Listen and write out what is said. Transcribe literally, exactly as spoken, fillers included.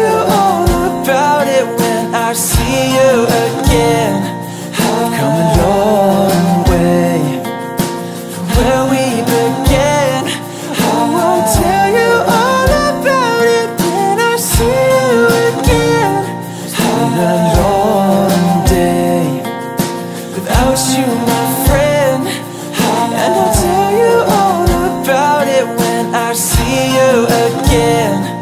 you all about it when I see you again. I've come a long way where we began. I will tell you all about it when I see you again. It's been a long day without you, my friend, and I'll tell you all about it when I see you again.